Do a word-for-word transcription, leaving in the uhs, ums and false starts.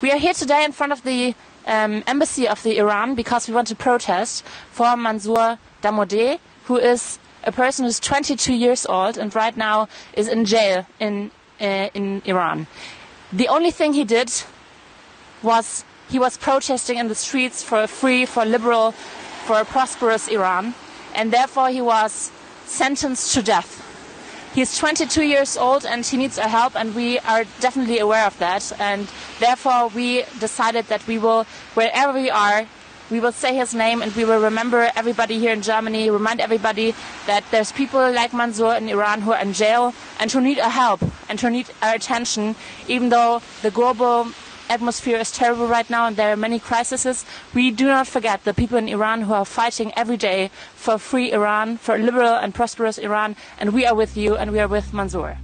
We are here today in front of the um, embassy of the Iran because we want to protest for Mansour Dehmardeh, who is a person who is twenty-two years old and right now is in jail in, uh, in Iran. The only thing he did was he was protesting in the streets for a free, for liberal, for a prosperous Iran, and therefore he was sentenced to death. He is twenty-two years old and he needs our help, and we are definitely aware of that, and therefore we decided that we will, wherever we are, we will say his name and we will remember everybody here in Germany, remind everybody that there's people like Mansour in Iran who are in jail and who need our help and who need our attention. Even though the global atmosphere is terrible right now and there are many crises, we do not forget the people in Iran who are fighting every day for free Iran, for a liberal and prosperous Iran, and we are with you and we are with Mansour.